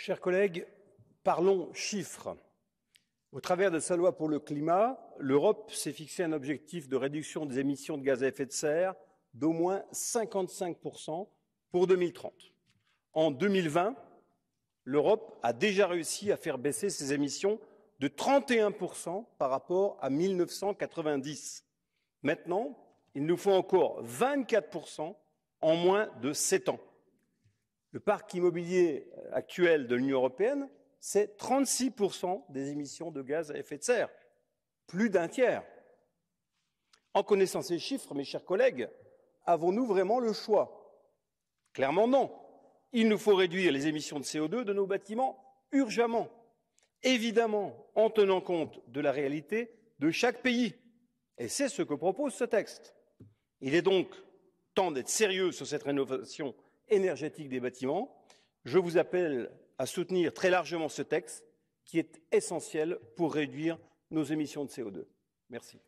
Chers collègues, parlons chiffres. Au travers de sa loi pour le climat, l'Europe s'est fixé un objectif de réduction des émissions de gaz à effet de serre d'au moins 55% pour 2030. En 2020, l'Europe a déjà réussi à faire baisser ses émissions de 31% par rapport à 1990. Maintenant, il nous faut encore 24% en moins de 7 ans. Le parc immobilier actuel de l'Union européenne, c'est 36% des émissions de gaz à effet de serre, plus d'un tiers. En connaissant ces chiffres, mes chers collègues, avons-nous vraiment le choix? Clairement non. Il nous faut réduire les émissions de CO2 de nos bâtiments urgemment, évidemment en tenant compte de la réalité de chaque pays. Et c'est ce que propose ce texte. Il est donc temps d'être sérieux sur cette rénovation énergétique des bâtiments. Je vous appelle à soutenir très largement ce texte qui est essentiel pour réduire nos émissions de CO2. Merci.